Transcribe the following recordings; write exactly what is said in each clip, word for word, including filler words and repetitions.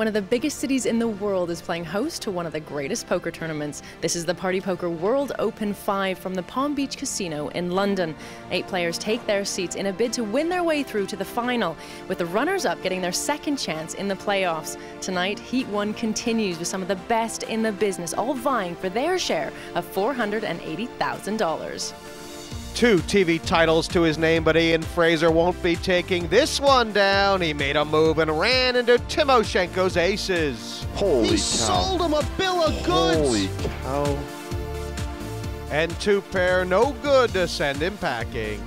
One of the biggest cities in the world is playing host to one of the greatest poker tournaments. This is the Party Poker World Open five from the Palm Beach Casino in London. Eight players take their seats in a bid to win their way through to the final, with the runners-up getting their second chance in the playoffs. Tonight, Heat one continues with some of the best in the business, all vying for their share of four hundred eighty thousand dollars. Two T V titles to his name, but Ian Frazer won't be taking this one down. He made a move and ran into Timoshenko's aces. Holy cow. He sold him a bill of goods. Holy cow. And two pair, no good to send him packing.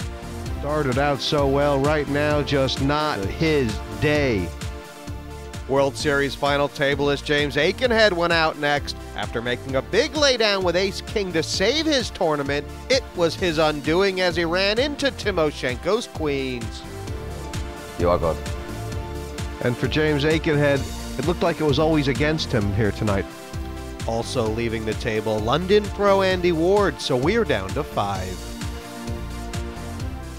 Started out so well, right now just not his day. World Series final tableist James Aikenhead went out next. After making a big laydown with ace-king to save his tournament, it was his undoing as he ran into Timoshenko's queens. You are good. And for James Aikenhead, it looked like it was always against him here tonight. Also leaving the table, London pro Andy Ward, so we're down to five.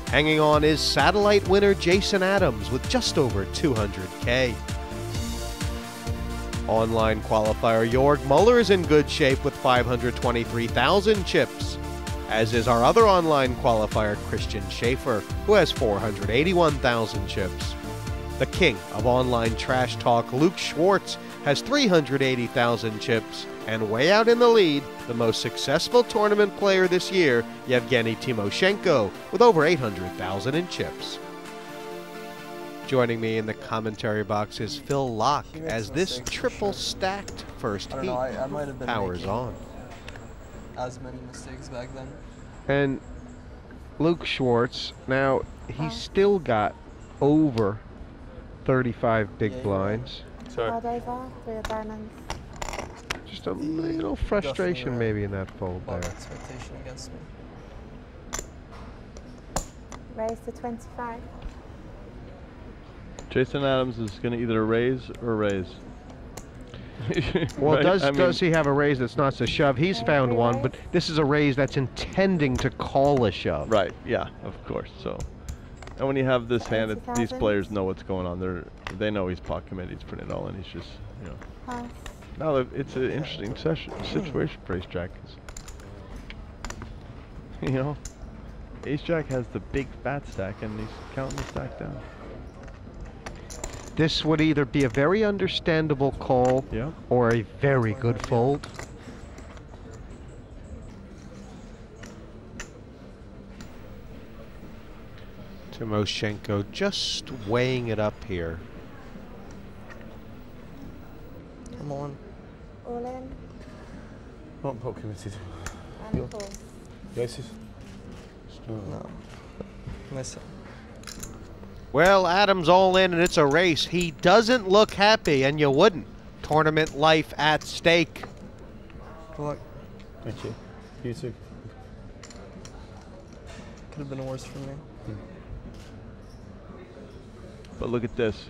Hanging on is satellite winner Jason Adams with just over two hundred K. Online qualifier Jörg Muller is in good shape with five hundred twenty-three thousand chips, as is our other online qualifier Christian Schaefer, who has four hundred eighty-one thousand chips. The king of online trash talk, Luke Schwartz, has three hundred eighty thousand chips, and way out in the lead, the most successful tournament player this year, Yevgeniy Timoshenko, with over eight hundred thousand in chips. Joining me in the commentary box is Phil Locke as this triple-stacked first heat powers on. As many mistakes back then. And Luke Schwartz, now he's still got over thirty-five big blinds. Sorry. Just a little frustration maybe in that fold there. Expectation against me. Raise to twenty-five. Jason Adams is going to either raise or raise. Well, right? does I mean, does he have a raise that's not a shove? He's found one, but this is a raise that's intending to call a shove. Right, yeah, of course. So, and when you have this hand, it, these players know what's going on. They're, they know he's pot committed, he's putting it all in, he's just, you know. Pass. No, it's an interesting session, situation for Ace Jack. You know, Ace Jack has the big fat stack, and he's counting the stack down. This would either be a very understandable call, yeah, or a very good fold. Timoshenko just weighing it up here. Come on. All in. Not pot committed. And four. Yes. No. Miss it. Well, Adams all in, and it's a race. He doesn't look happy, and you wouldn't. Tournament life at stake. Good luck. Thank you. You too. Could have been worse for me. Hmm. But look at this.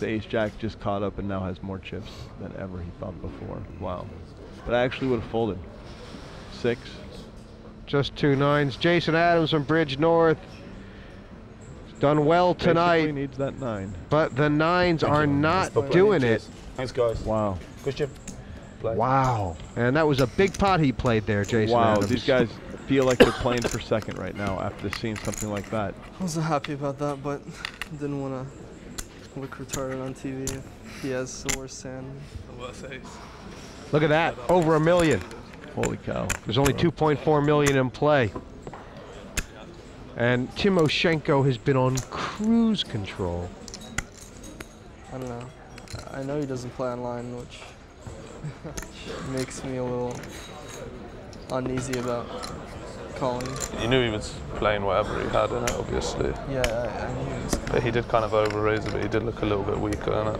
The ace-jack just caught up and now has more chips than ever he thought before. Wow. But I actually would have folded. Six. Just two nines. Jason Adams from Bridgnorth. Done well tonight, needs that nine. But the nines Thank are you. not That's doing it. Thanks, guys. Wow. Christian. Play. Wow. And that was a big pot he played there, Jason Wow, Adams. These guys feel like they're playing for second right now after seeing something like that. I wasn't happy about that, but didn't want to look retarded on T V. He has the worst hand. The worst ace. Look at that. Over a million. Holy cow. There's only two point four million in play. And Timoshenko has been on cruise control. I don't know. I know he doesn't play online, which makes me a little uneasy about calling. You knew he was playing whatever he had in it, obviously. Yeah, I, I knew he was. But he did kind of over-raise it, but he did look a little bit weaker in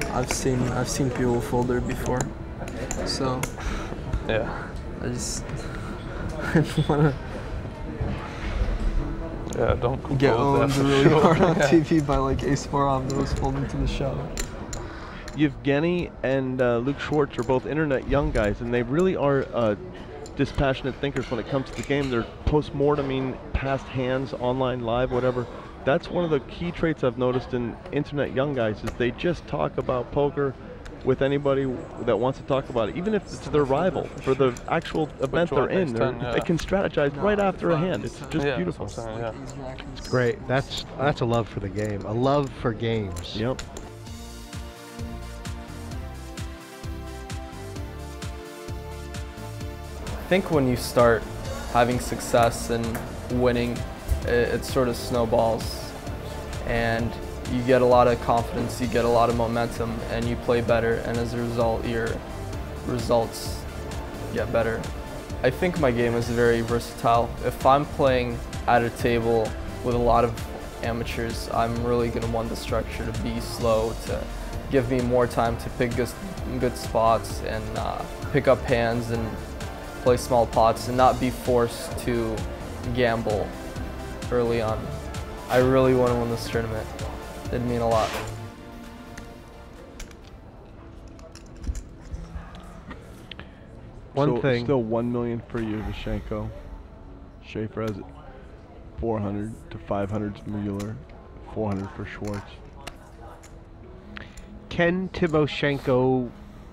it. I've seen, I've seen people fold there before, so... Yeah. I just wanna yeah, don't get owned really sure. hard on yeah. T V by like ace four off that was folding to the shove. Yevgeniy and uh, Luke Schwartz are both internet young guys, and they really are uh, dispassionate thinkers when it comes to the game. They're post-morteming past hands, online, live, whatever, that's one of the key traits I've noticed in internet young guys, is they just talk about poker with anybody that wants to talk about it, even if it's their rival for the actual event they're in. They're, yeah. They can strategize right after a hand. It's just yeah, beautiful. Saying, yeah. It's great. That's that's a love for the game. A love for games. Yep. I think when you start having success and winning, it, it sort of snowballs, and you get a lot of confidence, you get a lot of momentum, and you play better, and as a result, your results get better. I think my game is very versatile. If I'm playing at a table with a lot of amateurs, I'm really going to want the structure to be slow, to give me more time to pick good, good spots and uh, pick up hands and play small pots and not be forced to gamble early on. I really want to win this tournament. It'd mean a lot. One so thing. Still one million per year to Shanko. Schaefer has it. four hundred to five hundred to Mueller. four hundred for Schwartz. Can Timoshenko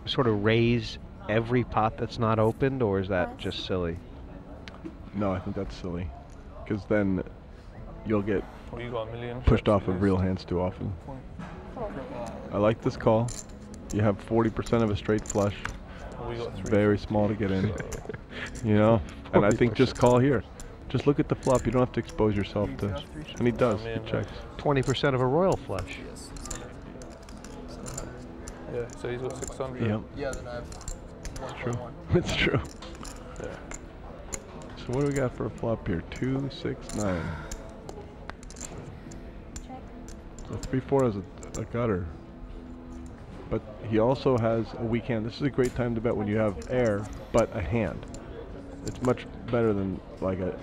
sort of raise every pot that's not opened, or is that just silly? No, I think that's silly. Because then you'll get pushed off of real hands too often. I like this call. You have forty percent of a straight flush. It's very small to get in. You know? And I think just call here. Just look at the flop. You don't have to expose yourself to. And he does. He checks. twenty percent of a royal flush. Yeah, so he's got six hundred. Yep. Yeah, then I have one. It's true. It's true. So what do we got for a flop here? Two, six, nine. The three four has a, a gutter, but he also has a weak hand. This is a great time to bet when you have air, but a hand. It's much better than like a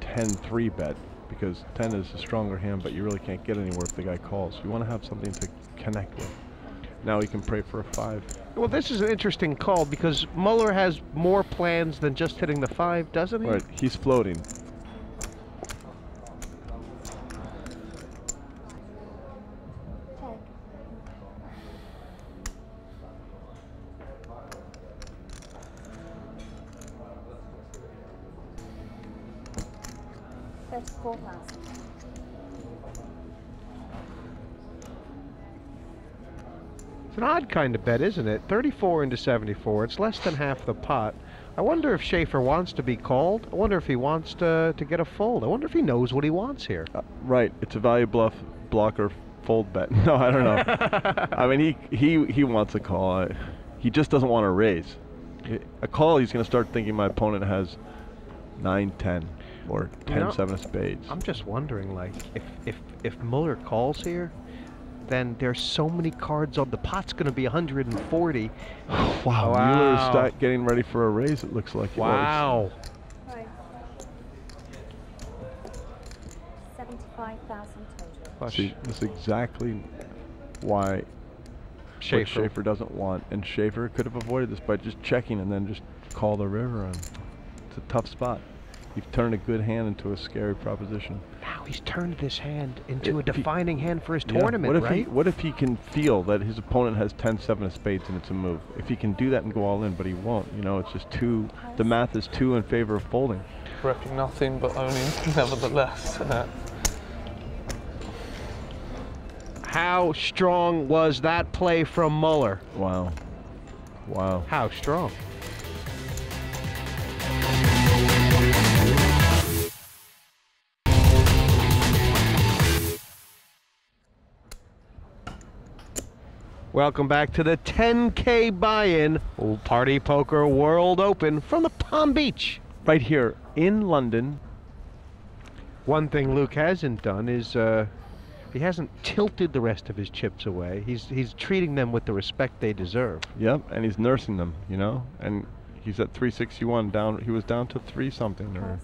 ten three bet, because ten is a stronger hand, but you really can't get anywhere if the guy calls. You want to have something to connect with. Now he can pray for a five. Well, this is an interesting call because Muller has more plans than just hitting the five, doesn't he? Right, he's floating. It's an odd kind of bet, isn't it? thirty-four into seventy-four. It's less than half the pot. I wonder if Schaefer wants to be called. I wonder if he wants to, to get a fold. I wonder if he knows what he wants here. Uh, right. It's a value bluff blocker fold bet. No, I don't know. I mean, he, he, he wants a call. He just doesn't want to raise. A call, he's going to start thinking my opponent has nine ten. Or ten, you know, seven of spades. I'm just wondering, like, if if if Muller calls here, then there's so many cards on the pot's going to be one hundred forty. Wow, wow. Muller is start getting ready for a raise. It looks like. Wow. Seventy-five thousand total. See, that's exactly why Schaefer. Schaefer doesn't want, and Schaefer could have avoided this by just checking and then just call the river on. It's a tough spot. You've turned a good hand into a scary proposition. Now he's turned this hand into it, a defining he, hand for his yeah, tournament, what if right? He, what if he can feel that his opponent has ten seven of spades and it's a move? If he can do that and go all in, but he won't. You know, it's just too, the math is too in favor of folding. Repping nothing but only nevertheless. How strong was that play from Muller? Wow. Wow. How strong? Welcome back to the ten K buy-in Party Poker World Open from the Palm Beach. Right here in London. One thing Luke hasn't done is uh, he hasn't tilted the rest of his chips away. He's, he's treating them with the respect they deserve. Yep, and he's nursing them, you know? And he's at three sixty-one, down. He was down to three something. Or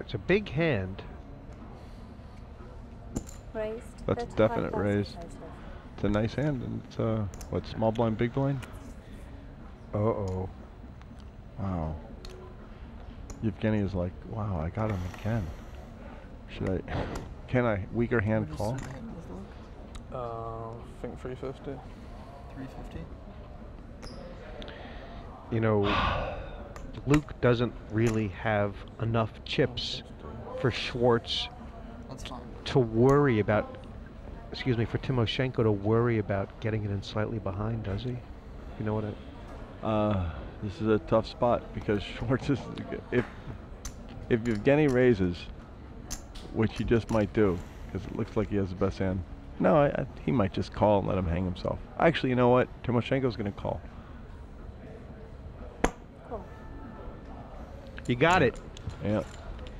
it's a big hand. Raised. That's a definite raise. It's a nice hand, and it's uh, what, small blind, big blind? Uh-oh. Wow. Yevgeniy is like, wow, I got him again. Should I... Can I weaker hand call? Uh, I think three fifty. three fifty? You know, Luke doesn't really have enough chips for Schwartz to worry about... Excuse me, for Timoshenko to worry about getting it in slightly behind, does he? You know what I... Uh, this is a tough spot because Schwartz is, if if Yevgeniy raises, which he just might do, because it looks like he has the best hand. No, I, I, he might just call and let him hang himself. Actually, you know what? Timoshenko's going to call. Cool. You got it. Yeah,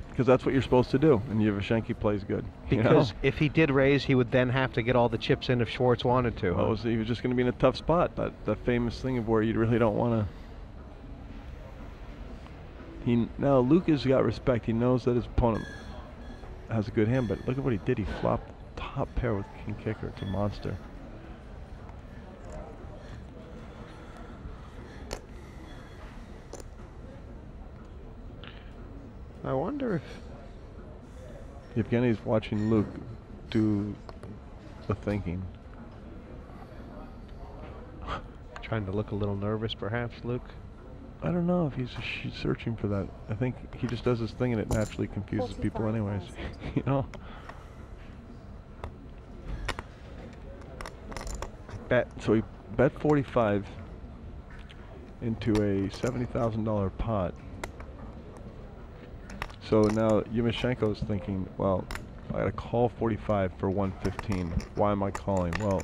because that's what you're supposed to do, and Yevgeniy plays good. Because you know? If he did raise, he would then have to get all the chips in if Schwartz wanted to. Well, huh? So he was just going to be in a tough spot. That, that famous thing of where you really don't want to... He, now, Luke has got respect. He knows that his opponent has a good hand, but look at what he did. He flopped top pair with king kicker. It's a monster. I wonder if... Yevgeny's watching Luke do the thinking. Trying to look a little nervous, perhaps, Luke? I don't know if he's sh searching for that. I think he just does his thing and it naturally confuses people anyways. You know? Bet. So he bet forty-five into a seventy thousand dollar pot. So now Timoshenko's thinking, well, I gotta call forty-five for one fifteen. Why am I calling? Well,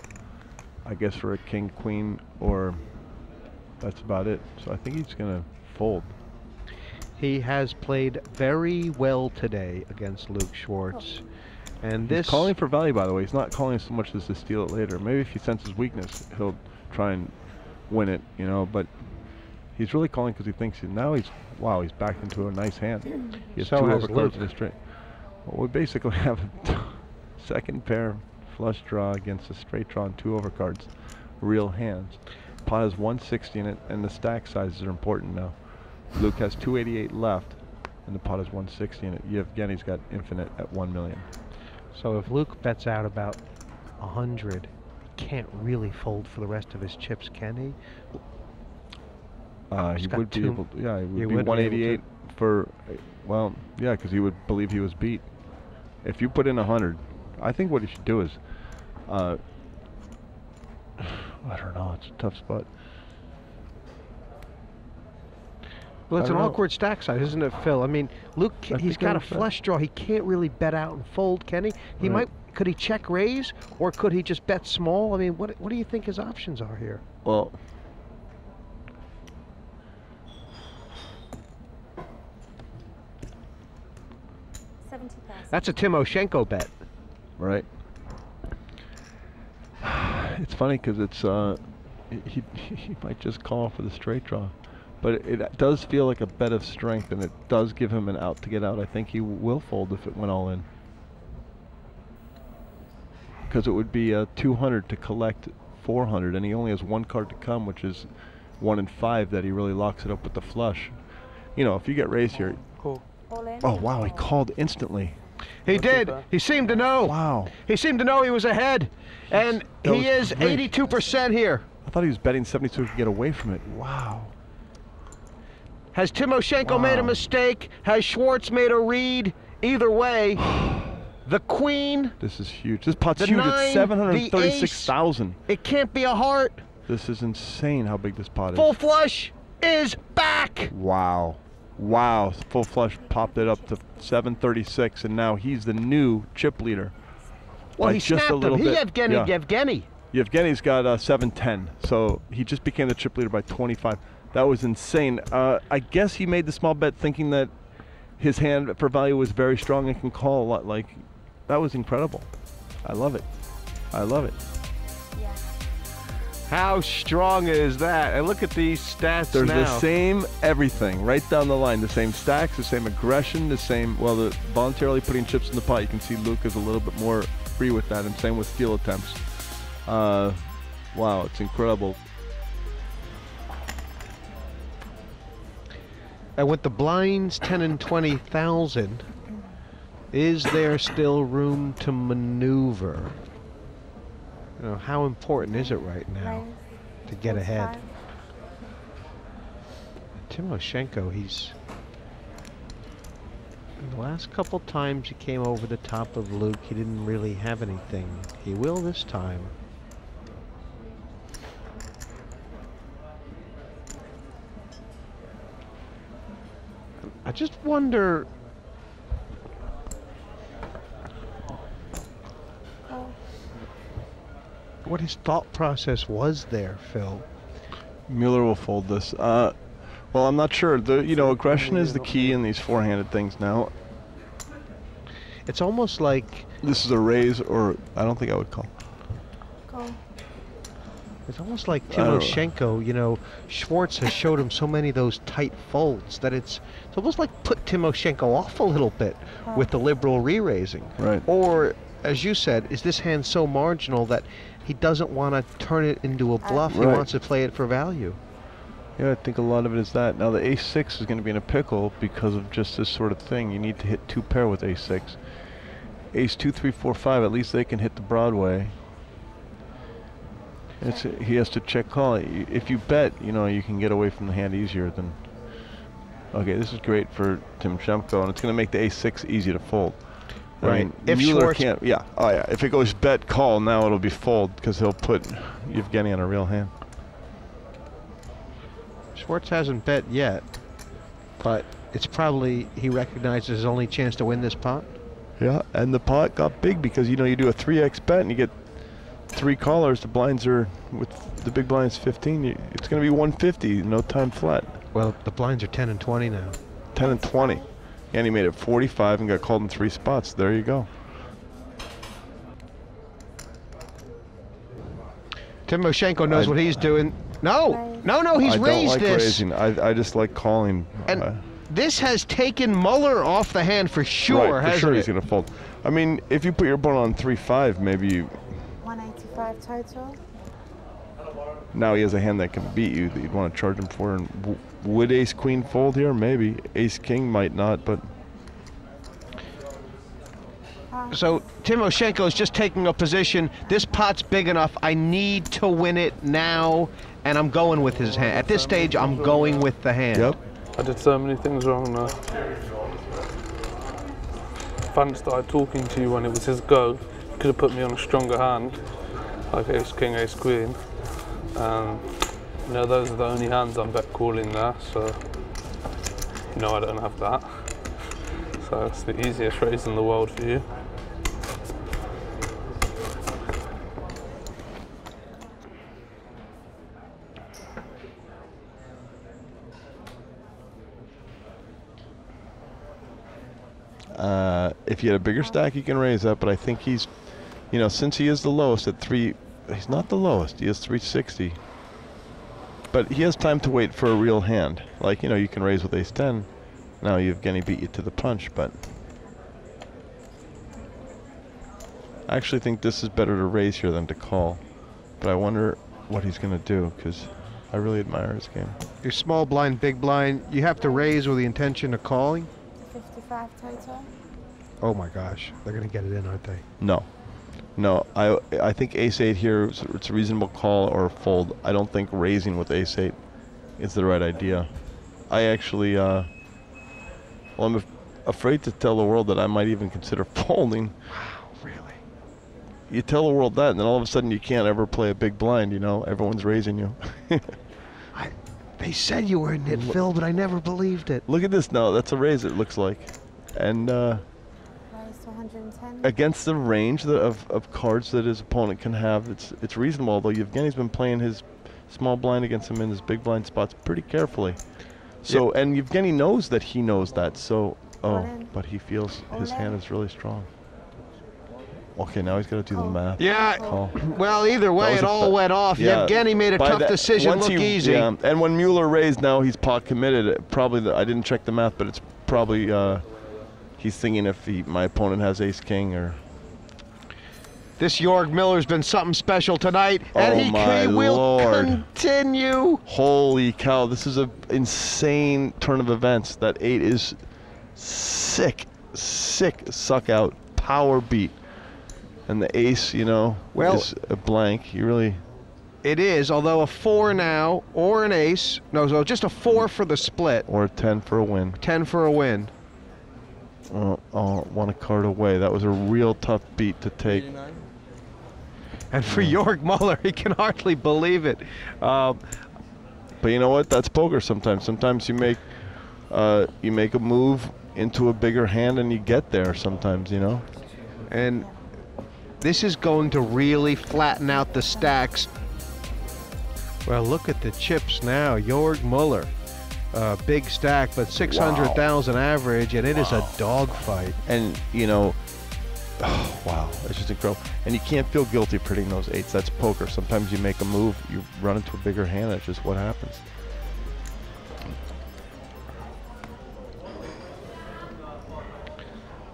I guess for a king, queen, or that's about it. So I think he's gonna fold. He has played very well today against Luke Schwartz. Oh. And this... He's calling for value, by the way. He's not calling so much as to steal it later. Maybe if he senses weakness, he'll try and win it, you know, but... He's really calling because he thinks he, now he's, wow, he's backed into a nice hand. He has so two overcards in his straight. Well, we basically have a second pair flush draw against a straight draw and two overcards, real hands. Pot has one sixty in it, and the stack sizes are important now. Luke has two eighty-eight left, and the pot has one sixty in it. Yevgeny's got infinite at one million. So if Luke bets out about one hundred, he can't really fold for the rest of his chips, can he? Uh, he would be able to, yeah, he would he be would one eighty-eight be for, well, yeah, because he would believe he was beat. If you put in one hundred, I think what he should do is, uh, I don't know, it's a tough spot. Well, it's an know. awkward stack size, isn't it, Phil? I mean, Luke, I he's got a flush draw. He can't really bet out and fold, can he? He right. might, could he check raise, or could he just bet small? I mean, what, what do you think his options are here? Well... That's a Timoshenko bet. Right. It's funny because it's, uh, he, he might just call for the straight draw. But it, it does feel like a bet of strength, and it does give him an out to get out. I think he will fold if it went all in. Because it would be uh, two hundred to collect four hundred, and he only has one card to come, which is one in five that he really locks it up with the flush. You know, if you get raised here. Cool. Oh, wow, he called instantly. He What's did. He seemed to know. Wow. He seemed to know he was ahead. And that he is eighty-two percent here. I thought he was betting seventy-two to get away from it. Wow. Has Timoshenko wow. made a mistake? Has Schwartz made a read? Either way, the queen. This is huge. This pot's huge. Nine, it's seven hundred thirty-six thousand. It can't be a heart. This is insane how big this pot is. Full flush is back. Wow. Wow, full flush popped it up to seven thirty-six, and now he's the new chip leader. Well, he snapped him. He Yevgeniy, yeah. Yevgeny. Yevgeny's got uh, seven ten, so he just became the chip leader by twenty-five. That was insane. Uh, I guess he made the small bet thinking that his hand for value was very strong and can call a lot. Like, that was incredible. I love it. I love it. Yeah. How strong is that? And look at these stats now. There's the same everything right down the line. The same stacks, the same aggression, the same, well, the voluntarily putting chips in the pot. You can see Luke is a little bit more free with that, and same with steal attempts. Uh, wow, it's incredible. And with the blinds ten and twenty thousand, is there still room to maneuver? You know, how important is it right now to get ahead? Timoshenko, he's... The last couple times he came over the top of Luke, he didn't really have anything. He will this time. I just wonder... Oh. What his thought process was there, Phil. Muller will fold this. Uh, well, I'm not sure. The, you know, aggression is the key in these four-handed things now. It's almost like... This is a raise, or I don't think I would call. Call. It's almost like Timoshenko, you know, Schwartz has showed him so many of those tight folds that it's, it's almost like put Timoshenko off a little bit with the liberal re-raising. Right. Or, as you said, is this hand so marginal that he doesn't want to turn it into a bluff, right. He wants to play it for value. Yeah, I think a lot of it is that. Now the ace six is going to be in a pickle because of just this sort of thing. You need to hit two pair with ace six. ace two, three, four, five, at least they can hit the Broadway. It's, he has to check call. If you bet, you know, you can get away from the hand easier than... Okay, this is great for Timoshenko, and it's going to make the ace six easy to fold. Right. I mean, if Muller can't... Yeah, oh yeah. If it goes bet call, now it'll be fold, because he'll put Yevgeniy on a real hand. Schwartz hasn't bet yet, but it's probably he recognizes his only chance to win this pot. Yeah, and the pot got big because, you know, you do a three X bet and you get three callers. The blinds are, with the big blinds fifteen, you, it's going to be one fifty, no time flat. Well, the blinds are ten and twenty now. ten and twenty. And he made it forty-five and got called in three spots. There you go. Timoshenko knows I, what he's doing. No, no, no, he's I raised don't like this. Raising. I, I just like calling. And uh, this has taken Muller off the hand for sure, right, for hasn't sure it? He's going to fold. I mean, if you put your opponent on three five, maybe you... one eighty-five total. Now he has a hand that can beat you that you'd want to charge him for. And w would ace queen fold here? Maybe. Ace king might not, but. So Timoshenko is just taking a position. This pot's big enough. I need to win it now, and I'm going with his hand. At this stage, I'm going with the hand. Yep. I did so many things wrong now. Fan started talking to you when it was his go. Could have put me on a stronger hand, like ace king, ace queen. Um, you know, those are the only hands I'm bet calling there, so you know I don't have that. So it's the easiest raise in the world for you. Uh, if you had a bigger stack, you can raise that, but I think he's. You know, since he is the lowest at three, he's not the lowest. He is three sixty. But he has time to wait for a real hand. Like, you know, you can raise with ace ten. Now Yevgeniy beat you to the punch, but I actually think this is better to raise here than to call. But I wonder what he's going to do, because I really admire his game. Your small blind, big blind, you have to raise with the intention of calling? fifty-five total. Oh my gosh, they're going to get it in, aren't they? No. No, I I think ace eight here, it's a reasonable call or a fold. I don't think raising with ace eight is the right idea. I actually, uh, well, I'm af afraid to tell the world that I might even consider folding. Wow, really? You tell the world that, and then all of a sudden you can't ever play a big blind, you know? Everyone's raising you. I, they said you were in it, Phil, but I never believed it. Look at this now. That's a raise, it looks like. And, uh... against the range that of, of cards that his opponent can have, it's it's reasonable, although Yevgeny's been playing his small blind against him in his big blind spots pretty carefully. So yeah. And Yevgeniy knows that he knows that, so oh but he feels his hand is really strong. Okay, now he's got to do the math. Yeah, oh. Well, either way, it all went off. Yeah. Yevgeniy made a By tough that, decision, look he, easy. Yeah. And when Muller raised, now he's pot committed. Probably, the, I didn't check the math, but it's probably... Uh, he's thinking if he, my opponent has ace king or This Jörg Muller's been something special tonight, and oh he my will Lord. continue. Holy cow, this is an insane turn of events. That eight is sick, sick suck out, power beat. And the ace, you know, well, is a blank. You really... It is, although a four now, or an ace. No, so just a four for the split. Or a ten for a win. ten for a win. Oh, oh, one a card away. That was a real tough beat to take. eighty-nine. And for yeah. Jörg Muller, he can hardly believe it. Um, but you know what? That's poker sometimes. Sometimes you make, uh, you make a move into a bigger hand and you get there sometimes, you know? And this is going to really flatten out the stacks. Well, look at the chips now. Jörg Muller, uh, big stack, but six hundred thousand wow. average, and it wow. is a dogfight. And, you know, oh, wow, it's just incredible. And you can't feel guilty printing those eights. That's poker. Sometimes you make a move, you run into a bigger hand. That's just what happens.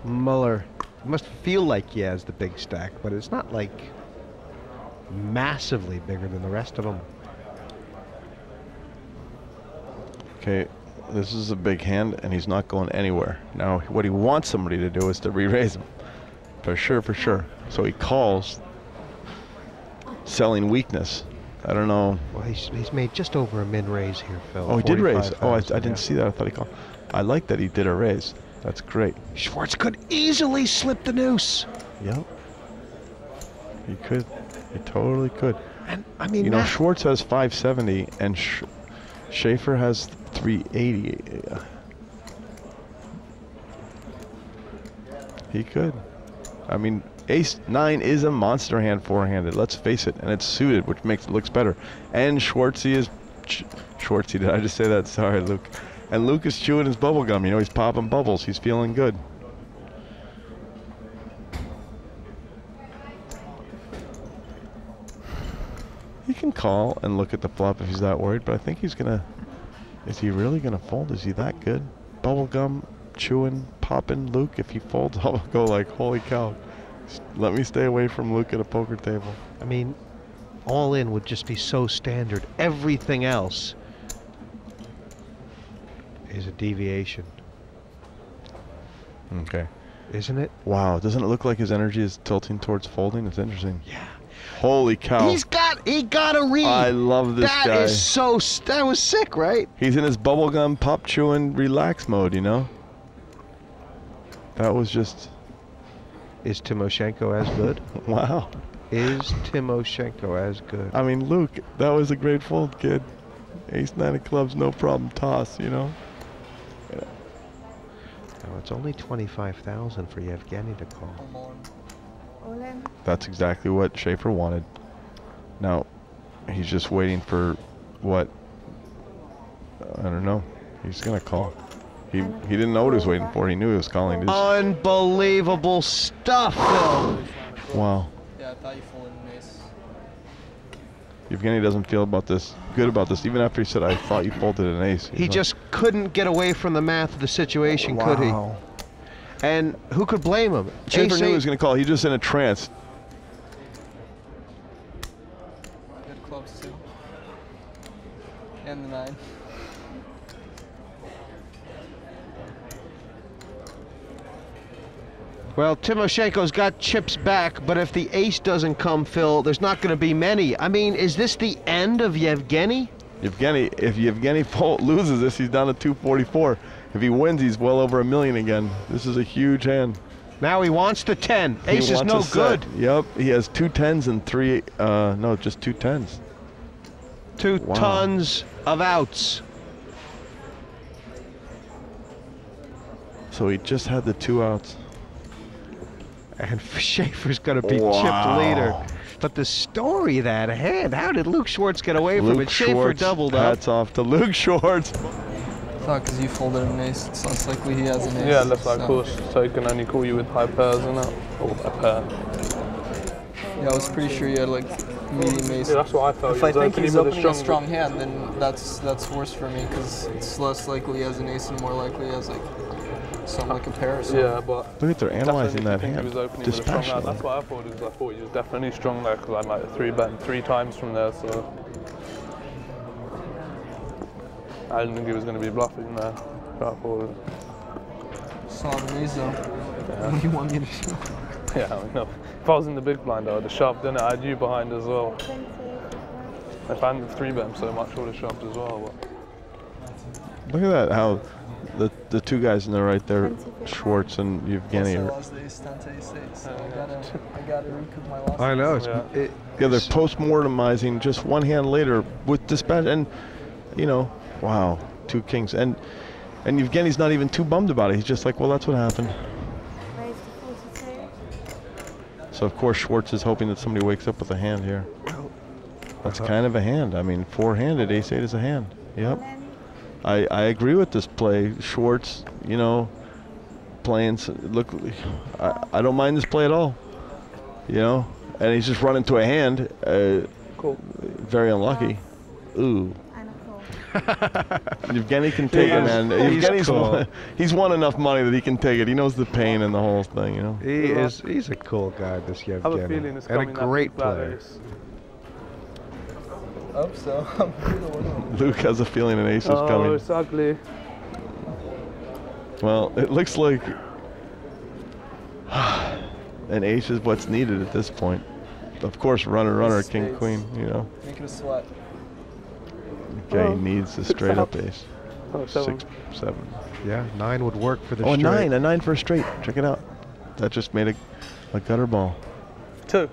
Muller. It must feel like he has the big stack, but it's not like massively bigger than the rest of them. Okay, this is a big hand, and he's not going anywhere. Now, what he wants somebody to do is to re-raise him. For sure, for sure. So he calls, selling weakness. I don't know. Well, he's, he's made just over a min-raise here, Phil. Oh, he did raise. Oh, I, I didn't yeah. see that. I thought he called. I like that he did a raise. That's great. Schwartz could easily slip the noose. Yep. He could. He totally could. And I mean, you know, Schwartz has five seventy and Sch Schaefer has three eighty. Yeah. He could. I mean, ace nine is a monster hand four-handed. Let's face it, and it's suited, which makes it looks better. And Schwartzy is Sch Schwartzy. Did I just say that? Sorry, Luke. And Luke is chewing his bubble gum. You know, he's popping bubbles. He's feeling good. He can call and look at the flop if he's that worried, but I think he's going to... Is he really going to fold? Is he that good? Bubble gum, chewing, popping, Luke. If he folds, I'll go like, holy cow. Let me stay away from Luke at a poker table. I mean, all in would just be so standard. Everything else is a deviation. Okay. Isn't it? Wow, doesn't it look like his energy is tilting towards folding? It's interesting. Yeah. Holy cow. He's got, he got a read. I love this that guy. That is so, that was sick, right? He's in his bubblegum, pop chewing, relax mode, you know? That was just. Is Timoshenko as good? Wow. Is Timoshenko as good? I mean, Luke, that was a great fold, kid. Ace nine of clubs, no problem, toss, you know? Now it's only twenty-five thousand for Yevgeniy to call. That's exactly what Schaefer wanted. Now, he's just waiting for what? I don't know. He's going to call. He, he didn't know what he was waiting for. He knew he was calling. He was unbelievable stuff, Phil. Wow. Yevgeniy doesn't feel about this good about this, even after he said, I thought you folded an ace. He like, just couldn't get away from the math of the situation, wow. could he? And who could blame him? Schaefer knew he was going to call. He's just in a trance. Good clubs, too. And the nine. Well, Timoshenko's got chips back, but if the ace doesn't come, Phil, there's not going to be many. I mean, is this the end of Yevgeniy? Yevgeniy, if Yevgeniy loses this, he's down to two forty-four. If he wins, he's well over a million again. This is a huge hand. Now he wants the ten. Ace is no good. Yep, he has two tens and three, uh, no, just two tens. Two wow. tons of outs. So he just had the two outs. And Schaefer's going to be wow. chipped leader. But the story of that hand, how did Luke Schwartz get away Luke from it? Schaefer Schwartz, doubled up. Hats off to Luke Schwartz. It's not because you folded an ace. It's not likely he has an ace. Yeah, left side so. course. So he can only call you with high pairs, isn't it? Or a pair. Yeah, I was pretty sure you had like medium ace. Yeah, that's what I felt. If I think he's opening a strong hand, then that's, that's worse for me because it's less likely he has an ace and more likely he has like Some comparison. Yeah, but look at they're analyzing that hand. He was opening with a strong hand. That's what I thought. Is I thought he was definitely strong there because I might have three bet three times from there. So I didn't think he was going to be bluffing there. Right forward. Solid raise though. Yeah. You want me to shove? Yeah, I mean, no. If I was in the big blind, I would have shoved in it. I had you behind as well. If I hadn't three bet him so much, I would have shoved as well. But look at that, how the the two guys in the right there, Schwartz and Yevgeniy. I lost these ten to six, so I gotta, I gotta recoup my loss. I know. It's, yeah. It, yeah, they're post-mortemizing just one hand later with dispatch, and, you know, wow, two kings. And and Yevgeny's not even too bummed about it. He's just like, well, that's what happened. So, of course, Schwartz is hoping that somebody wakes up with a hand here. That's kind of a hand. I mean, four-handed, ace-eight is a hand. Yep. I, I agree with this play. Schwartz, you know, playing, look, I, I don't mind this play at all, you know, and he's just running to a hand, uh, cool. Very unlucky. Ooh. Yevgeny can take it, man. He's, cool. won, he's won enough money that he can take it. He knows the pain and the whole thing, you know. He is, he's a cool guy, this Yevgeny. I have a feeling it's coming and a great player. Hope so. Luke has a feeling an ace is oh, coming. Oh, it's ugly. Well, it looks like an ace is what's needed at this point. Of course, runner, runner, king, queen, you know. Make it a sweat. Okay, oh, he needs a straight up ace. Oh, seven. Six, seven. Yeah, nine would work for the oh, straight. Oh, a nine, a nine for a straight. Check it out. That just made a, a gutter ball. Two.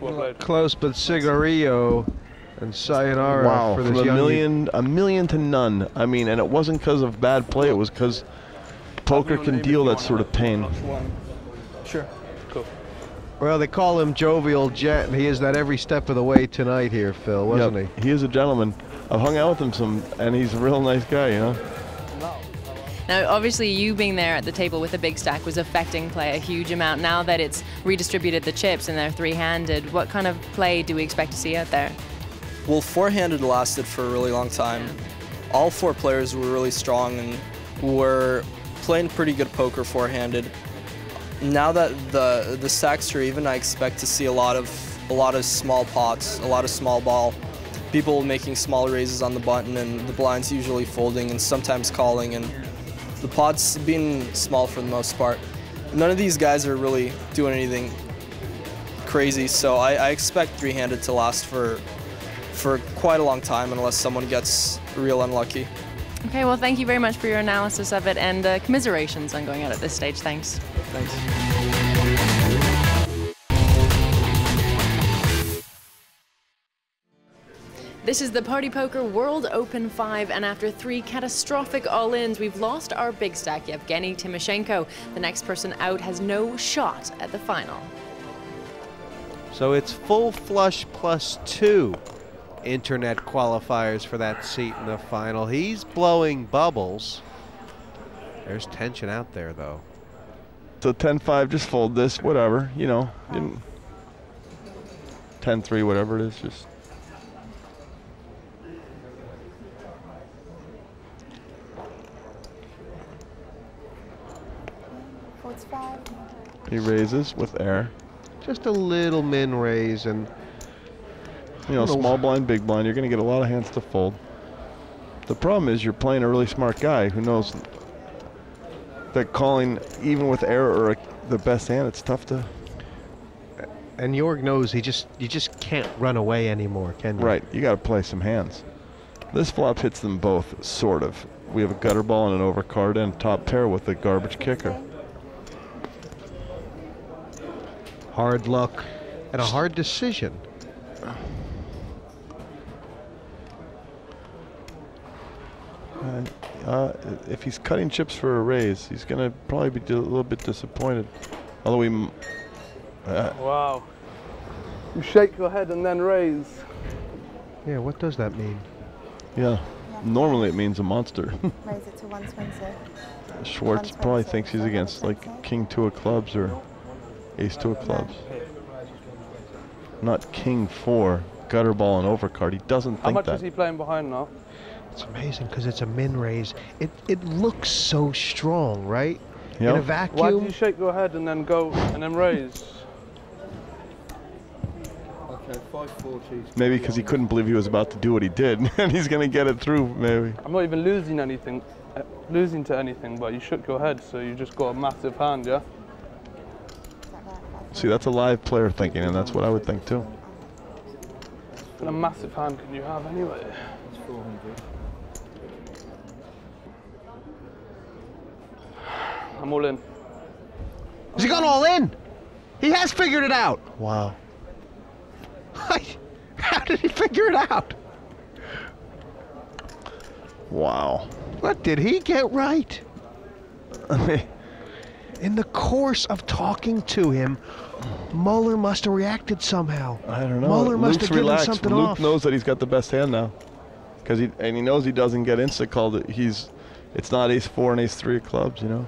Well close, but Cigarillo and Sayonara wow, for this from young a million, a million to none. I mean, and it wasn't because of bad play. It was because poker can deal that sort of pain. Sure. Cool. Well, they call him Jovial Jet, and he is that every step of the way tonight here, Phil, wasn't yep. he? He is a gentleman. I've hung out with him some, and he's a real nice guy, you know. Now, obviously, you being there at the table with a big stack was affecting play a huge amount. Now that it's redistributed the chips and they're three-handed, what kind of play do we expect to see out there? Well, four-handed lasted for a really long time. Yeah. All four players were really strong and were playing pretty good poker four-handed. Now that the the stacks are even, I expect to see a lot of a lot of small pots, a lot of small ball. People making small raises on the button and the blinds usually folding and sometimes calling and. The pot's being small for the most part. None of these guys are really doing anything crazy, so I, I expect three-handed to last for for quite a long time unless someone gets real unlucky. Okay, well, thank you very much for your analysis of it and uh, commiserations on going out at this stage. Thanks. Thanks. This is the Party Poker World Open five, and after three catastrophic all-ins, we've lost our big stack, Yevgeniy Timoshenko. The next person out has no shot at the final. So it's full flush plus two internet qualifiers for that seat in the final. He's blowing bubbles. There's tension out there, though. So ten five, just fold this, whatever, you know. ten three, whatever it is, just... He raises with air. Just a little min raise and... You know, small blind, big blind, you're going to get a lot of hands to fold. The problem is you're playing a really smart guy who knows that calling, even with air or a, the best hand, it's tough to... And Jörg knows he just you just can't run away anymore, can you? Right, you got to play some hands. This flop hits them both, sort of. We have a gutter ball and an overcard and top pair with a garbage kicker. Hard luck and a hard decision. Uh, uh, if he's cutting chips for a raise, he's going to probably be a little bit disappointed. Although we... M uh. Wow. You shake your head and then raise. Yeah, what does that mean? Yeah, yeah. Normally it means a monster. Raise it to one twenty. Schwartz one twenty probably thinks he's against like king two of clubs or... Ace two of clubs. Not king four, gutter ball and overcard. He doesn't think that. How much is he playing behind now? It's amazing because it's a min raise. It it looks so strong, right? Yep. In a vacuum. Why do you shake your head and then go and then raise? Okay, five forty. Maybe because he couldn't believe he was about to do what he did, and he's gonna get it through. Maybe. I'm not even losing anything, uh, losing to anything. But you shook your head, so you just got a massive hand, yeah. See, that's a live player thinking, and that's what I would think too. What a massive hand can you have anyway? I'm all in. Has he gone all in? He has figured it out. Wow. How did he figure it out? Wow. What did he get right? I mean, in the course of talking to him, Muller must have reacted somehow. I don't know. Muller must have given something off. Luke knows that he's got the best hand now. Because he and he knows he doesn't get insta called. He's, it's not ace four and ace three of clubs, you know.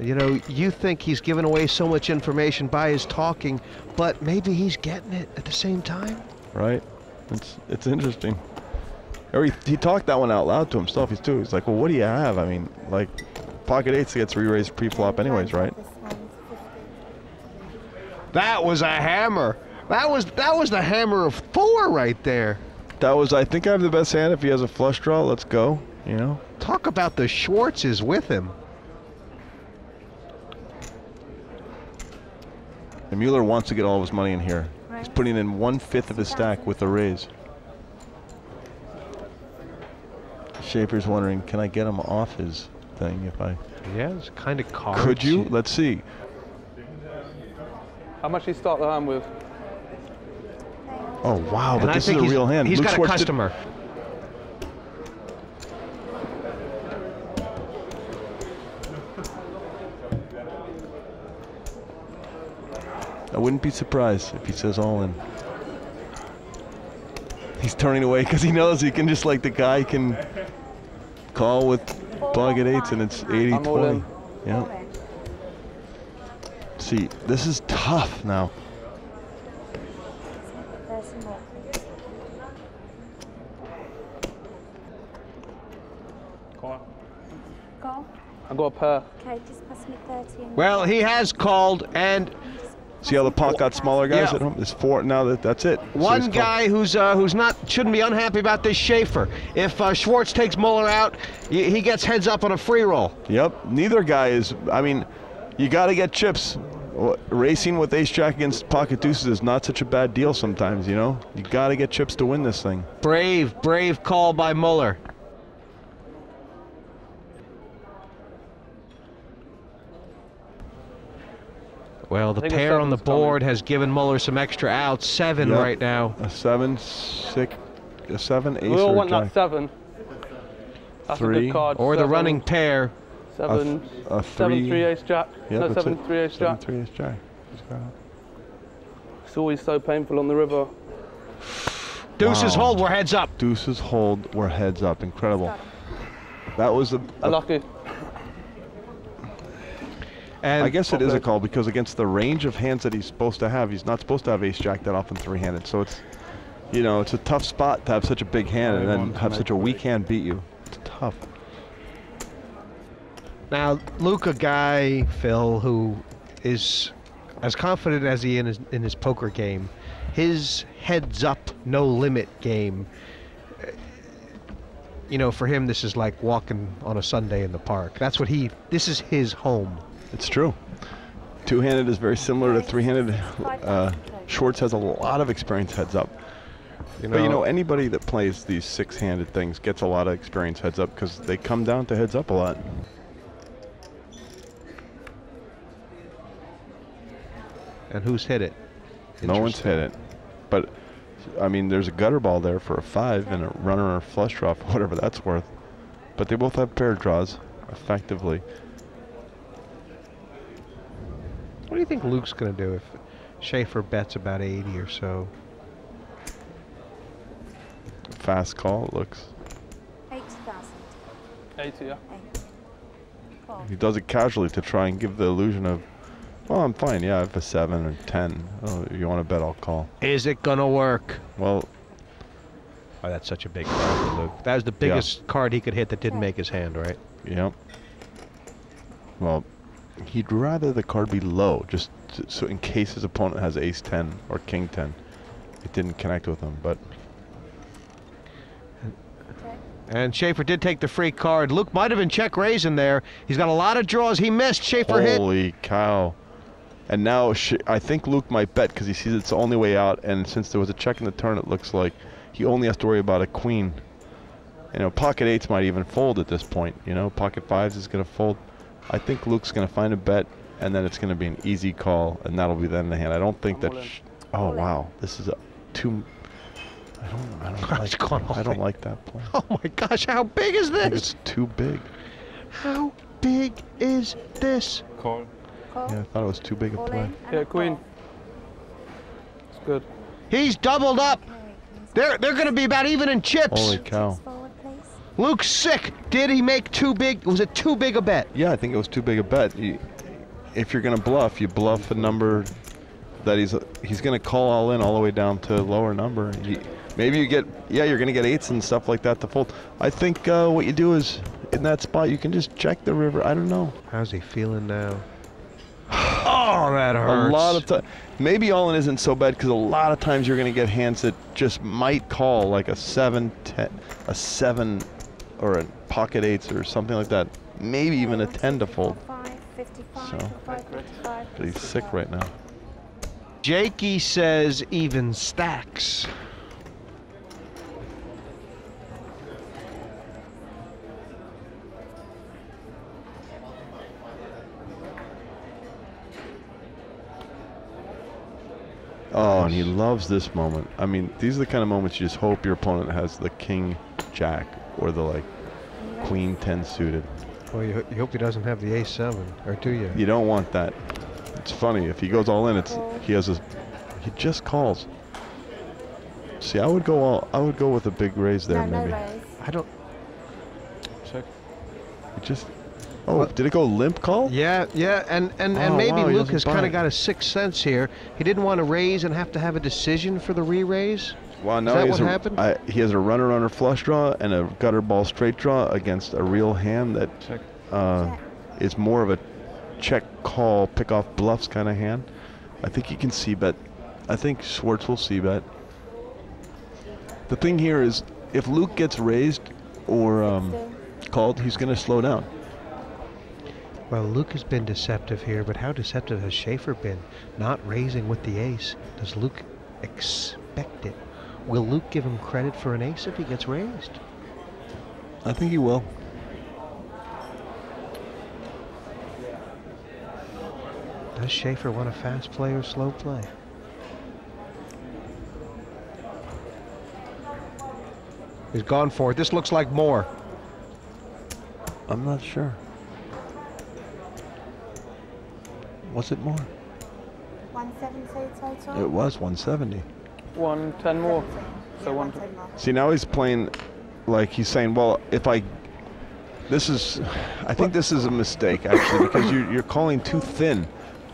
You know, you think he's giving away so much information by his talking, but maybe he's getting it at the same time. Right. It's it's interesting. Or he, he talked that one out loud to himself. He's too. He's like, well, what do you have? I mean, like, pocket eights gets re-raised pre-flop anyways, right? That was a hammer. That was that was the hammer of four right there. That was, I think I have the best hand. If he has a flush draw, let's go, you know. Talk about the Schwartzes with him. And Muller wants to get all of his money in here. Right. He's putting in one-fifth of his stack with the raise. Schaefer's wondering, can I get him off his thing if I... Yeah, it's kind of cards. Could you? Let's see. How much did he start the hand with? Oh, wow, but this is a real hand. He's got a customer. I wouldn't be surprised if he says all in. He's turning away because he knows he can just, like, the guy can call with pocket eights and it's eighty twenty. Yeah. See, this is tough now. Call. Call? I got a pair. Okay, just pass me thirty. Well, he has called, and see how the pot got smaller, guys. Yeah. At home? It's four now. That that's it. One so guy called. who's uh, who's not shouldn't be unhappy about this. Schaefer. If uh, Schwartz takes Muller out, y he gets heads up on a free roll. Yep. Neither guy is. I mean, you got to get chips. Racing with ace jack against pocket deuces is not such a bad deal sometimes, you know? You gotta get chips to win this thing. Brave, brave call by Muller. Well, the pair on the board coming. has given Muller some extra outs. Seven yep. right now. A seven, six, a seven, ace, we all or want jack. That seven. That's three. A good card. Or seven. The running pair. Seven, a a three, seven, three, ace, jack. Yep, no, seven, it. three, ace, seven, jack. Three, ace, jack. It's always so painful on the river. Deuces wow. hold, we're heads up. Deuces hold, we're heads up. Incredible. That was a... a Lucky. And I guess it is a call because against the range of hands that he's supposed to have, he's not supposed to have ace, jack that often three-handed. So it's, you know, it's a tough spot to have such a big hand and then have such a weak hand beat you. It's tough. Now, Luke, a guy, Phil, who is as confident as he is in his poker game, his heads-up, no-limit game, you know, for him, this is like walking on a Sunday in the park. That's what he, this is his home. It's true. Two-handed is very similar to three-handed. Uh, Schwartz has a lot of experience heads-up. You know, but, you know, anybody that plays these six-handed things gets a lot of experience heads-up because they come down to heads-up a lot. And who's hit it? No one's hit it. But, I mean, there's a gutter ball there for a five and a runner or flush draw for whatever that's worth. But they both have pair draws, effectively. What do you think Luke's going to do if Schaefer bets about eighty or so? Fast call, it looks. eighty thousand. eighty, yeah. He does it casually to try and give the illusion of Well, I'm fine. Yeah, I have a seven or ten. Oh, you want to bet? I'll call. Is it gonna work? Well, oh, that's such a big card for Luke. That was the biggest yeah. card he could hit that didn't make his hand, right? Yep. Well, he'd rather the card be low, just to, so in case his opponent has ace ten or king ten. It didn't connect with him, but. And Schaefer did take the free card. Luke might have been check raising there. He's got a lot of draws. He missed. Schaefer hit. Holy cow. And now Sh I think Luke might bet because he sees it's the only way out. And since there was a check in the turn, it looks like he only has to worry about a queen. You know, pocket eights might even fold at this point. You know, pocket fives is going to fold. I think Luke's going to find a bet, and then it's going to be an easy call, and that'll be the end of the hand. I don't think that... Sh oh, wow. This is a two... I don't, I don't, like, I don't like that play. Oh my gosh, how big is this? It's too big. How big is this? Call. Call. Yeah, I thought it was too big a play. Yeah, queen. It's good. He's doubled up. They're, they're going to be about even in chips. Holy cow. Luke's sick. Did he make too big? Was it too big a bet? Yeah, I think it was too big a bet. You, if you're going to bluff, you bluff a number that he's, he's going to call all in all the way down to a lower number. He, Maybe you get, yeah, you're going to get eights and stuff like that to fold. I think uh, what you do is, in that spot, you can just check the river. I don't know. How's he feeling now? Oh, that hurts. A lot of times. Maybe all-in isn't so bad because a lot of times you're going to get hands that just might call, like a seven ten, a seven or a pocket eights or something like that. Maybe even a ten to fold. So, but he's sick right now. Jakey says even stacks. Oh, and he loves this moment. I mean, these are the kind of moments you just hope your opponent has the king jack or the like queen ten suited. Well, you, you hope he doesn't have the ace seven, or do you? You don't want that. It's funny if he goes all in. It's he has a he just calls. See, I would go all. I would go with a big raise there, no, maybe. No raise. I don't. Check. It just. Oh, well, did it go limp call? Yeah, yeah, and, and, oh, and maybe wow, Luke has kind of got a sixth sense here. He didn't want to raise and have to have a decision for the re-raise? Well, no, is that what a, happened? I, he has a runner-runner flush draw and a gutter ball straight draw against a real hand that uh, is more of a check call, pick off bluffs kind of hand. I think he can c-bet. I think Schwartz will c-bet. The thing here is if Luke gets raised or um, called, he's going to slow down. Well, Luke has been deceptive here, but how deceptive has Schaefer been? Not raising with the ace. Does Luke expect it? Will Luke give him credit for an ace if he gets raised? I think he will. Does Schaefer want a fast play or slow play? He's gone for it. This looks like more. I'm not sure. Was it more? one seventy. It was one seventy. one ten more. So one. See, now he's playing like he's saying, well, if I, this is, I think this is a mistake actually because you're, you're calling too thin,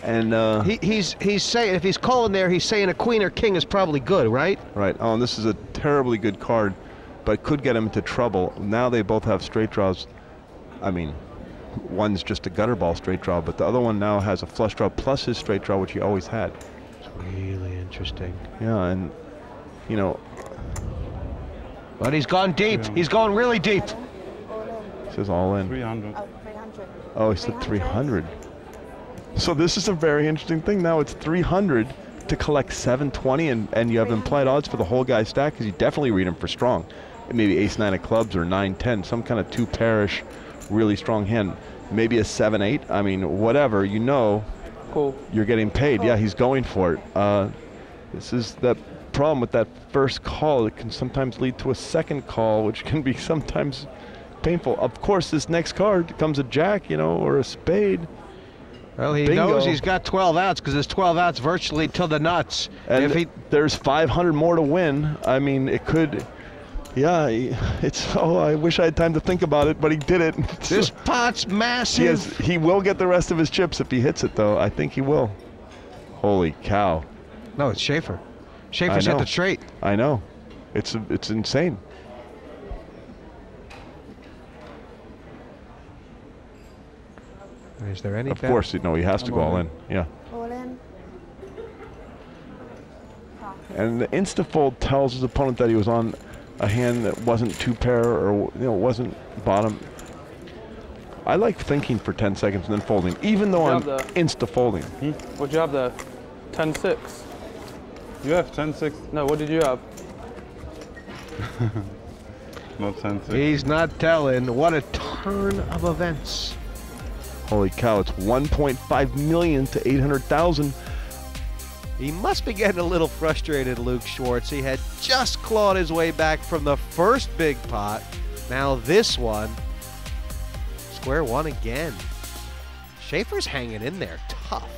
and uh, he, he's he's saying if he's calling there, he's saying a queen or king is probably good, right? Right. Oh, and this is a terribly good card, but could get him into trouble. Now they both have straight draws. I mean. One's just a gutter ball straight draw, but the other one now has a flush draw plus his straight draw, which he always had. It's really interesting. Yeah, and, you know. But he's gone deep. He's gone really deep. He says all in. three hundred. Oh, three hundred. Oh, he said three hundred. So this is a very interesting thing. Now it's three hundred to collect seven twenty, and, and you have implied odds for the whole guy's stack, because you definitely read him for strong. Maybe ace nine of clubs or nine ten, some kind of two-pairish. Really strong hand, maybe a seven eight. I mean, whatever, you know, cool. You're getting paid. Cool. Yeah, he's going for it. Uh, this is the problem with that first call. It can sometimes lead to a second call, which can be sometimes painful. Of course, this next card comes a jack, you know, or a spade. Well, he Bingo. Knows he's got twelve outs because it's twelve outs virtually to the nuts. And if he there's five hundred more to win. I mean, it could. Yeah, he, it's, oh, I wish I had time to think about it, but he did it. This pot's massive. He, has, he will get the rest of his chips if he hits it, though. I think he will. Holy cow. No, it's Schaefer. Schaefer's hit the straight. I know. It's, it's insane. Is there any? Of bet? course, no, he has I'm to go all in. in. Yeah. All in. And the insta-fold tells his opponent that he was on a hand that wasn't two pair or you know wasn't bottom. I like thinking for ten seconds and then folding, even though I'm insta-folding. Hmm? What'd you have there? ten six. You have ten six. No, what did you have? Not ten six. He's not telling. What a turn of events. Holy cow, it's one point five million to eight hundred thousand. He must be getting a little frustrated, Luke Schwartz. He had just clawed his way back from the first big pot. Now this one, square one again. Schaefer's hanging in there tough.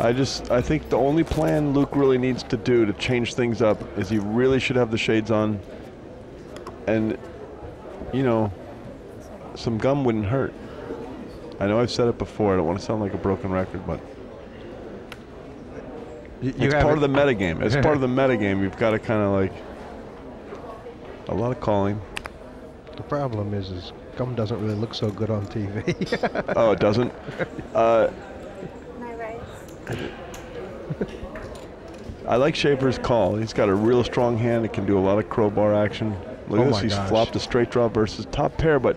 I just, I think the only plan Luke really needs to do to change things up is he really should have the shades on. And, you know, some gum wouldn't hurt. I know I've said it before. I don't want to sound like a broken record, but you, you it's part it. of the metagame. It's part of the metagame. You've got to kind of like a lot of calling. The problem is, is gum doesn't really look so good on T V. Oh, it doesn't? Uh, My rice. I like Schaefer's call. He's got a real strong hand. It can do a lot of crowbar action. Look oh at this. He's gosh. flopped a straight draw versus top pair, but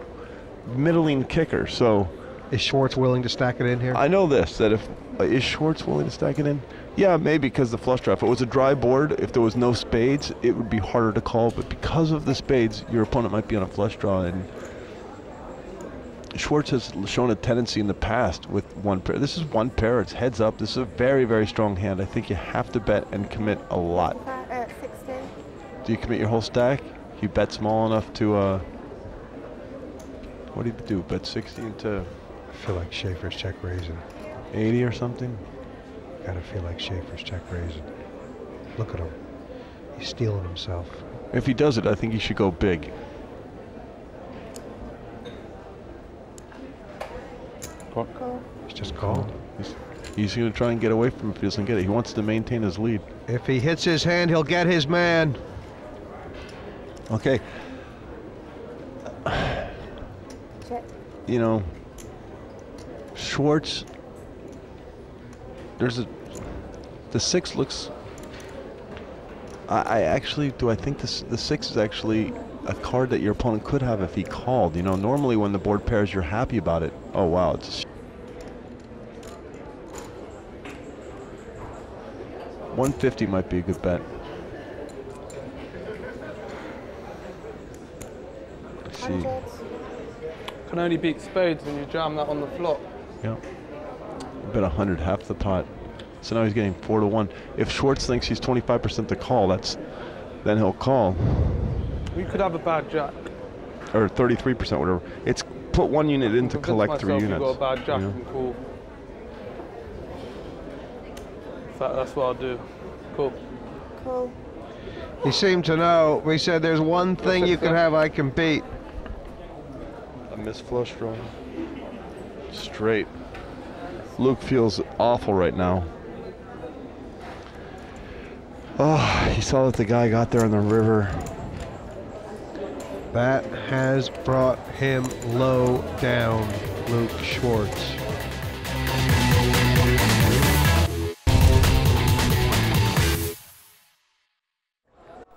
middling kicker. So. Is Schwartz willing to stack it in here? I know this, that if, uh, is Schwartz willing to stack it in? Yeah, maybe because the flush draw. If it was a dry board, if there was no spades, it would be harder to call, but because of the spades, your opponent might be on a flush draw, and Schwartz has shown a tendency in the past with one pair. This is one pair, it's heads up. This is a very, very strong hand. I think you have to bet and commit a lot. Uh, sixteen. Do you commit your whole stack? You bet small enough to, uh, what do you do, bet sixteen to... I feel like Schaefer's check raising. eighty or something? Gotta feel like Schaefer's check raising. Look at him. He's stealing himself. If he does it, I think he should go big. Call. Call. He's just called. He's, he's gonna try and get away from it if he doesn't get it. He wants to maintain his lead. If he hits his hand, he'll get his man. Okay. Check. You know, Schwartz, there's a, the six looks, I, I actually, do I think this, the six is actually a card that your opponent could have if he called. You know, normally when the board pairs, you're happy about it. Oh, wow. It's one fifty might be a good bet. Let's see. You can only beat spades when you jam that on the flop. Yeah. Bet one hundred, half the pot. So now he's getting four to one. If Schwartz thinks he's twenty-five percent to call, that's, then he'll call. You could have a bad jack. Or thirty-three percent, whatever. It's put one unit in to collect three units. I've got a bad jack yeah. and call. In fact, that's what I'll do. Cool. Cool. You seem to know. We said there's one thing you can have I can beat. A missed flush draw. Straight. Luke feels awful right now. Oh, he saw that the guy got there in the river. That has brought him low down, Luke Schwartz.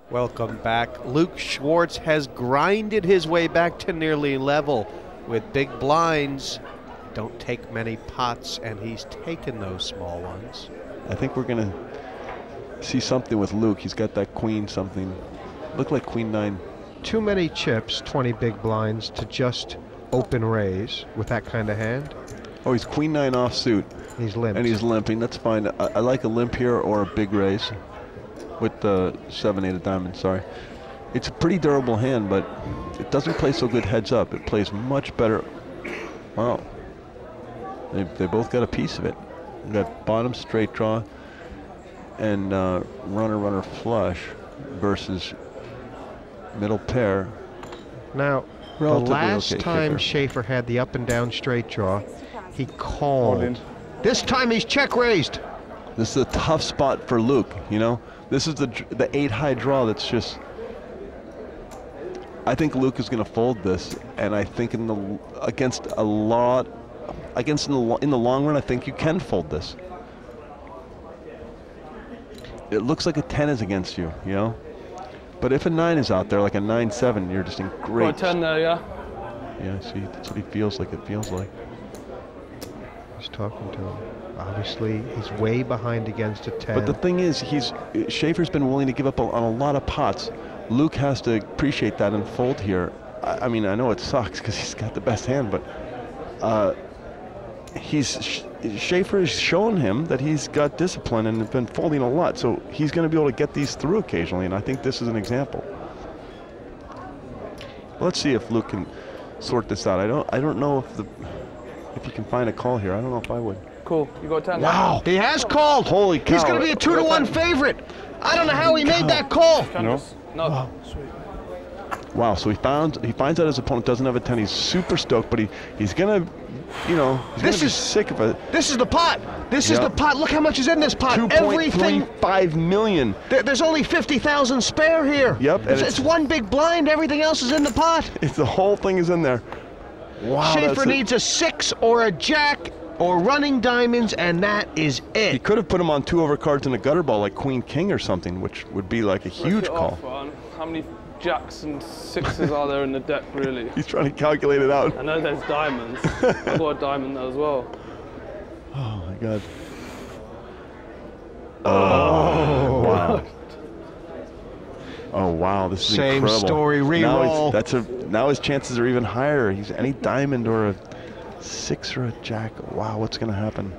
Welcome back. Luke Schwartz has grinded his way back to nearly level with big blinds. Don't take many pots, and he's taken those small ones. I think we're gonna see something with Luke. He's got that queen something. Look like queen nine. Too many chips, twenty big blinds, to just open raise with that kind of hand. Oh, he's queen nine offsuit. He's limping. And he's limping, that's fine. I, I like a limp here or a big raise with the seven, eight of diamonds, sorry. It's a pretty durable hand, but it doesn't play so good heads up. It plays much better. Wow. They, they both got a piece of it. That bottom straight draw and uh, runner runner flush versus middle pair. Now, the last okay time kicker. Schaefer had the up and down straight draw, he called. This time he's check raised. This is a tough spot for Luke, you know? This is the the eight high draw that's just... I think Luke is going to fold this, and I think in the against a lot, against in the, in the long run, I think you can fold this. It looks like a ten is against you, you know? But if a nine is out there, like a nine seven, you're just in great... Well, a ten there, yeah? Yeah, see, that's what he feels like, it feels like. I was talking to him. Obviously, he's way behind against a ten. But the thing is, he's Schaefer's been willing to give up a, on a lot of pots. Luke has to appreciate that and fold here. I, I mean, I know it sucks because he's got the best hand, but uh, he's Schaefer has shown him that he's got discipline and has been folding a lot. So he's going to be able to get these through occasionally, and I think this is an example. Let's see if Luke can sort this out. I don't. I don't know if the if he can find a call here. I don't know if I would. Cool. You go ten. Wow. He has called. Holy cow. He's going to be a two to one favorite. I don't know how he made that call. No. No. Wow. Sweet. Wow. So he found he finds out his opponent doesn't have a ten. He's super stoked, but he he's going to, you know, he's this is sick of it. This is the pot. This yep. is the pot. Look how much is in this pot. two point three five million. There, there's only fifty thousand spare here. Yep. It's, it's, it's one big blind. Everything else is in the pot. It's the whole thing is in there. Wow. Schaefer needs a six or a jack or running diamonds, and that is it. He could have put him on two overcards and a gutter ball like Queen King or something, which would be like a huge call. Off, how many jacks and sixes are there in the deck, really? He's trying to calculate it out. I know there's diamonds. I've got a diamond there as well. Oh, my God. Oh, oh wow. Oh, wow, this is Same incredible. Same story, reroll. That's a, now his chances are even higher. He's any diamond or a six or a jack. Wow, what's going to happen?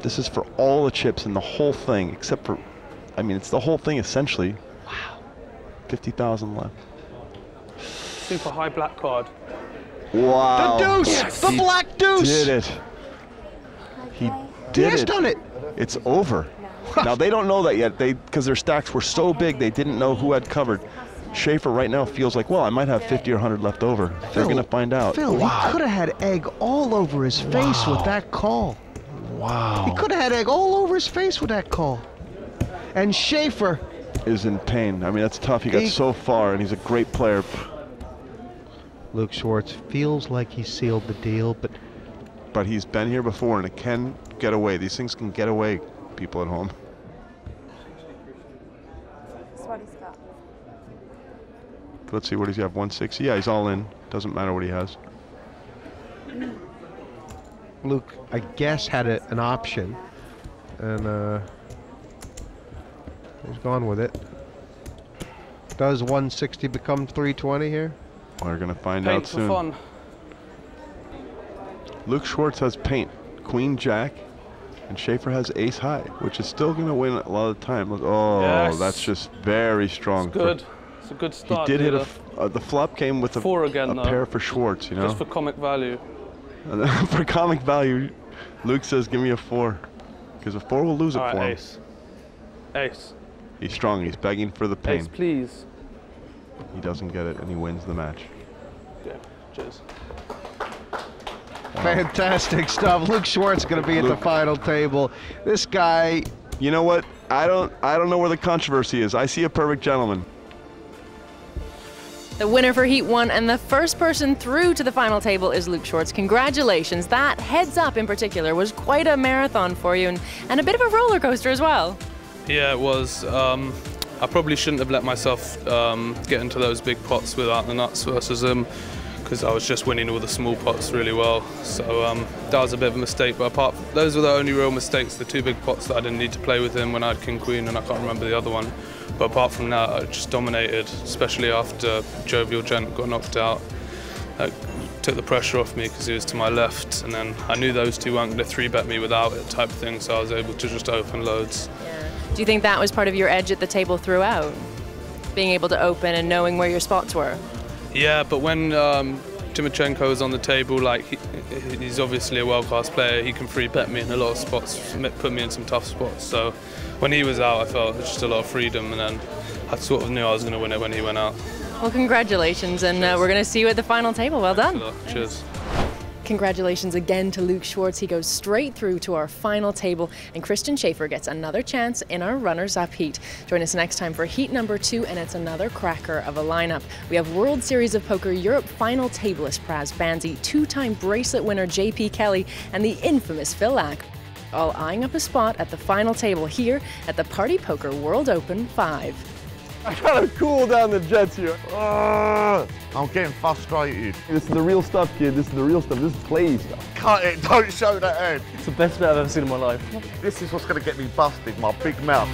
This is for all the chips and the whole thing, except for, I mean, it's the whole thing essentially. Wow. fifty thousand left. Super high black card. Wow. The deuce! Yes. The he black deuce! He did it. He did he has it. done it. It's over. Now, they don't know that yet, they because their stacks were so big, they didn't know who had covered. Schaefer right now feels like, well, I might have fifty or one hundred left over. Phil, they're going to find out. Phil, wow. He could have had egg all over his face wow. with that call. Wow. He could have had egg all over his face with that call. And Schaefer is in pain. I mean, that's tough. He got he, so far, and he's a great player. Luke Schwartz feels like he sealed the deal, but... But he's been here before, and it can get away. These things can get away, people at home. Let's see, what does he have, one six? Yeah, he's all in. Doesn't matter what he has. Luke, I guess, had a, an option, and uh, he's gone with it. Does one sixty become three twenty here? We're going to find paint out soon. Fun. Luke Schwartz has paint, queen, jack, and Schaefer has ace high, which is still going to win a lot of time. Oh, yes. That's just very strong. It's good. It's a good start. He did hit a f uh, the flop came with a, four again, a pair for Schwartz, you know. Just for comic value. For comic value, Luke says, "Give me a four," because a four will lose it for him. Ace. Ace. He's strong. He's begging for the pain. Ace, please. He doesn't get it, and he wins the match. Yeah. Cheers. Wow. Fantastic stuff. Luke Schwartz going to be Luke. at the final table. This guy. You know what? I don't. I don't know where the controversy is. I see a perfect gentleman. The winner for Heat one and the first person through to the final table is Luke Schwartz. Congratulations. That heads up in particular was quite a marathon for you, and, and a bit of a roller coaster as well. Yeah, it was. Um, I probably shouldn't have let myself um, get into those big pots without the nuts versus them, because I was just winning all the small pots really well. So um, that was a bit of a mistake, but apart from, those were the only real mistakes, the two big pots that I didn't need to play with him when I had King Queen, and I can't remember the other one. But apart from that, I just dominated, especially after Jovial Gent got knocked out. That took the pressure off me because he was to my left, and then I knew those two weren't going to three bet me without it type of thing, so I was able to just open loads. Yeah. Do you think that was part of your edge at the table throughout? Being able to open and knowing where your spots were? Yeah, but when um, Timoshenko was on the table, like he, he's obviously a world-class player, he can three bet me in a lot of spots, put me in some tough spots. So when he was out, I felt just a lot of freedom, and then I sort of knew I was going to win it when he went out. Well, congratulations, and uh, we're going to see you at the final table. Well done. Cheers. Congratulations again to Luke Schwartz. He goes straight through to our final table, and Christian Schaefer gets another chance in our runners-up heat. Join us next time for heat number two, and it's another cracker of a lineup. We have World Series of Poker Europe final tablist Praz Banzi, two-time bracelet winner J P Kelly, and the infamous Phil Laak, all eyeing up a spot at the final table here at the Party Poker World Open five. I'm trying to cool down the jets here. Uh, I'm getting frustrated. This is the real stuff, kid. This is the real stuff. This is play stuff. Cut it. Don't show that head. It's the best bet I've ever seen in my life. This is what's going to get me busted, my big mouth.